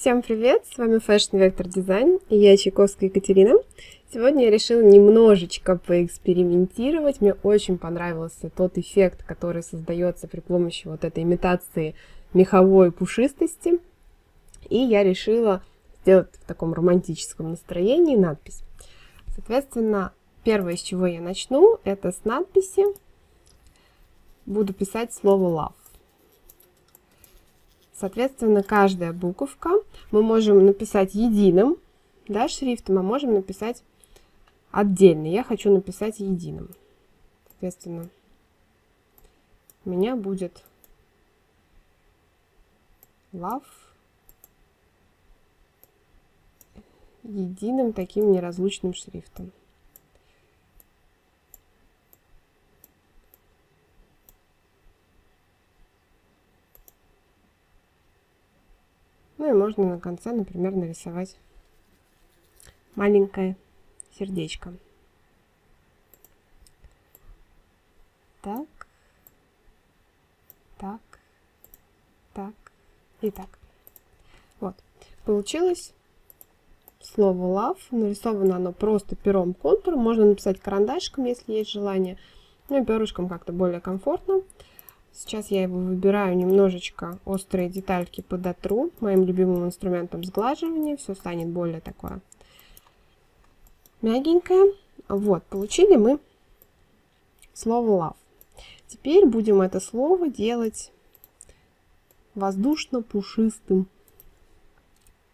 Всем привет! С вами Fashion Vector Design и я Чайковская Екатерина. Сегодня я решила немножечко поэкспериментировать. Мне очень понравился тот эффект, который создается при помощи вот этой имитации меховой пушистости. И я решила сделать в таком романтическом настроении надпись. Соответственно, первое, с чего я начну, это с надписи. Буду писать слово love. Соответственно, каждая буковка мы можем написать единым, да, шрифтом, а можем написать отдельно. Я хочу написать единым. Соответственно, у меня будет love единым таким неразлучным шрифтом. Ну и можно на конце, например, нарисовать маленькое сердечко. Так, так, так и так. Вот, получилось слово love. Нарисовано оно просто пером контур. Можно написать карандашиком, если есть желание. Ну и перышком как-то более комфортно. Сейчас я его выбираю немножечко, острые детальки подотру моим любимым инструментом сглаживания. Все станет более такое мягенькое. Вот, получили мы слово love. Теперь будем это слово делать воздушно-пушистым.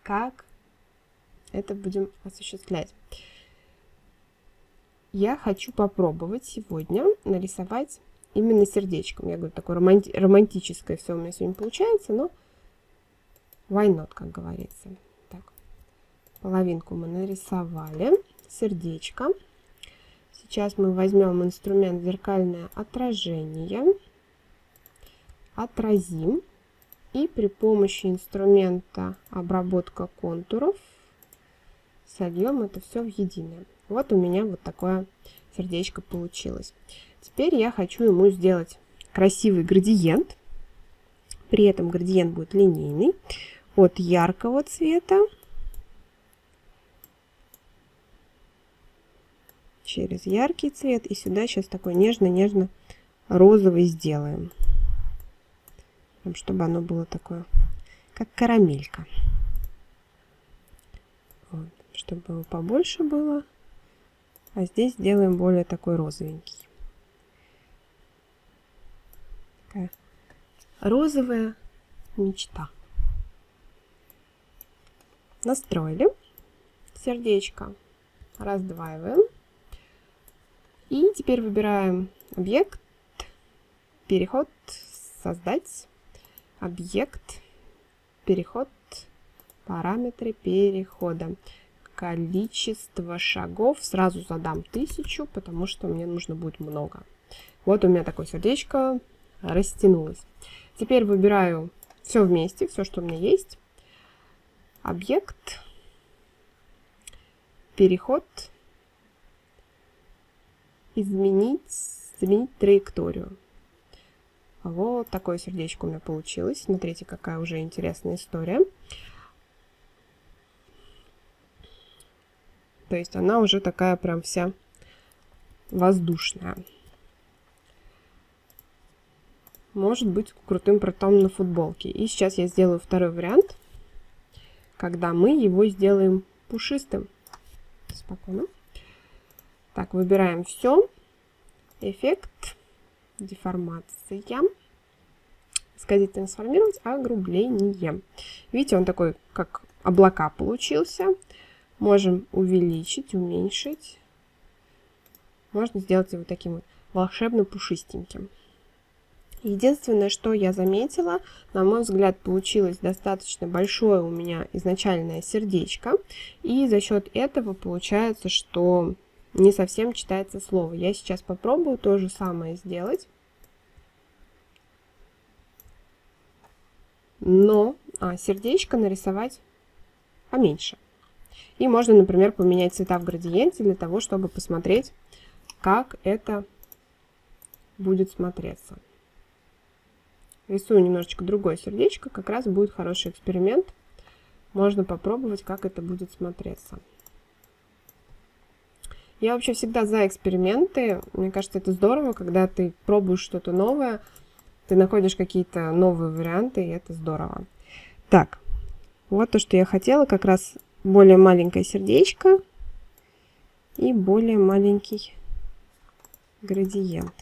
Как это будем осуществлять? Я хочу попробовать сегодня нарисовать именно сердечком. Я говорю, такое романтическое все у меня сегодня получается, но why not, как говорится. Так, половинку мы нарисовали, сердечко. Сейчас мы возьмем инструмент зеркальное отражение, отразим, и при помощи инструмента обработка контуров сольем это все в единое. Вот у меня вот такое сердечко получилось. Теперь я хочу ему сделать красивый градиент. При этом градиент будет линейный. От яркого цвета через яркий цвет. И сюда сейчас такой нежно-нежно розовый сделаем. Чтобы оно было такое, как карамелька. Вот, чтобы его побольше было. А здесь сделаем более такой розовенький. Такая розовая мечта. Настроили сердечко. Раздваиваем. И теперь выбираем объект. Переход. Создать. Объект. Переход. Параметры перехода. Количество шагов сразу задам 1000, потому что мне нужно будет много. Вот у меня такое сердечко растянулось. Теперь выбираю все вместе, все, что у меня есть. Объект, переход, изменить траекторию. Вот такое сердечко у меня получилось. Смотрите, какая уже интересная история. То есть она уже такая прям вся воздушная. Может быть крутым протом на футболке. И сейчас я сделаю второй вариант, когда мы его сделаем пушистым. Спокойно. Так, выбираем все. Эффект, деформация. Сказать трансформировать, огрубление. Видите, он такой, как облака получился. Можем увеличить, уменьшить. Можно сделать его таким вот волшебно-пушистеньким. Единственное, что я заметила, на мой взгляд, получилось достаточно большое у меня изначальное сердечко. И за счет этого получается, что не совсем читается слово. Я сейчас попробую то же самое сделать. Но сердечко нарисовать поменьше. И можно, например, поменять цвета в градиенте для того, чтобы посмотреть, как это будет смотреться. Рисую немножечко другое сердечко, как раз будет хороший эксперимент. Можно попробовать, как это будет смотреться. Я вообще всегда за эксперименты. Мне кажется, это здорово, когда ты пробуешь что-то новое, ты находишь какие-то новые варианты, и это здорово. Так, вот то, что я хотела, как раз более маленькое сердечко и более маленький градиент.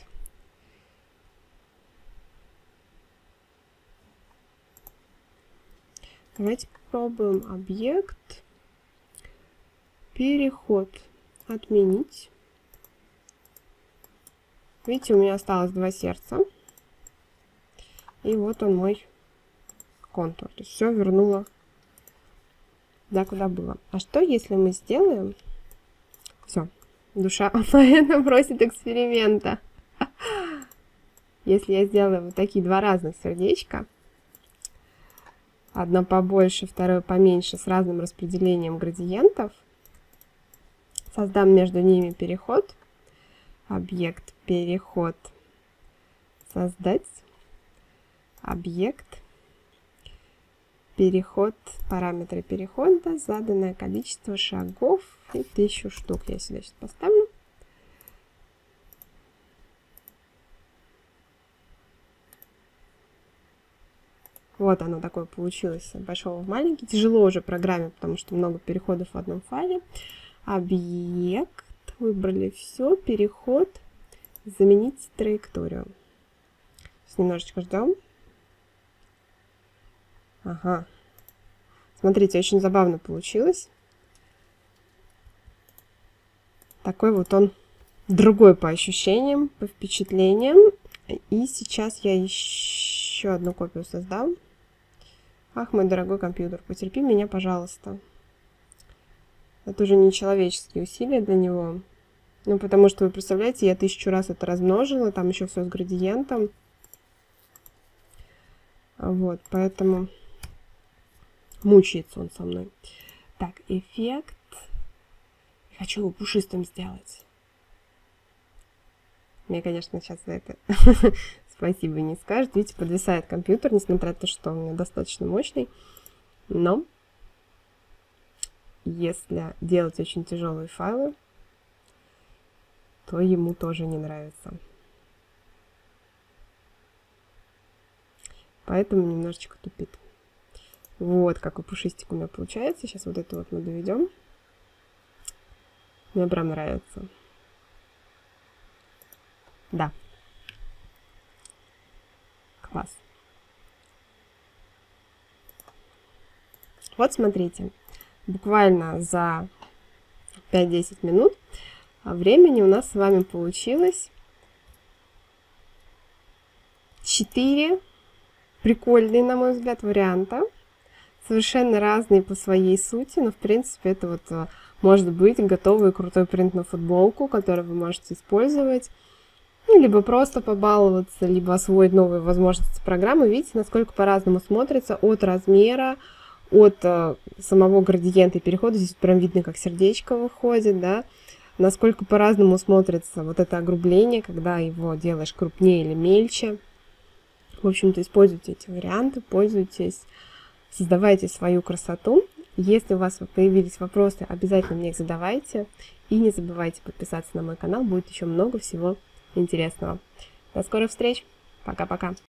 Давайте попробуем объект, переход, отменить. Видите, у меня осталось два сердца. И вот он мой контур. То есть все вернуло туда, куда было. А что, если мы сделаем... Все, душа поэта просит эксперимента. Если я сделаю вот такие два разных сердечка, одно побольше, второе поменьше, с разным распределением градиентов, создам между ними переход, объект, переход, создать, объект, переход, параметры перехода, заданное количество шагов и 1000 штук. Я сюда сейчас поставлю. Вот оно такое получилось, большого в маленький. Тяжело уже программе, потому что много переходов в одном файле. Объект, выбрали все, переход, заменить траекторию. Сейчас немножечко ждем. Ага. Смотрите, очень забавно получилось. Такой вот он другой по ощущениям, по впечатлениям. И сейчас я еще одну копию создам. Ах, мой дорогой компьютер, потерпи меня, пожалуйста. Это уже не человеческие усилия для него. Ну, потому что, вы представляете, я 1000 раз это размножила, там еще все с градиентом. Вот, поэтому мучается он со мной. Так, эффект. Я хочу его пушистым сделать. Мне, конечно, сейчас за это спасибо не скажут. Видите, подвисает компьютер, несмотря на то, что он у меня достаточно мощный. Но если делать очень тяжелые файлы, то ему тоже не нравится. Поэтому немножечко тупит. Вот какой пушистик у меня получается. Сейчас вот это вот мы доведем. Мне прям нравится. Да. Класс. Вот смотрите. Буквально за 5-10 минут времени у нас с вами получилось 4 прикольные, на мой взгляд, варианты. Совершенно разные по своей сути, но, в принципе, это вот может быть готовый крутой принт на футболку, который вы можете использовать. Ну, либо просто побаловаться, либо освоить новые возможности программы. Видите, насколько по-разному смотрится от размера, от самого градиента и перехода. Здесь прям видно, как сердечко выходит, да. Насколько по-разному смотрится вот это огрубление, когда его делаешь крупнее или мельче. В общем-то, используйте эти варианты, пользуйтесь, создавайте свою красоту. Если у вас появились вопросы, обязательно мне их задавайте. И не забывайте подписаться на мой канал, будет еще много всего интересного. До скорых встреч, пока-пока!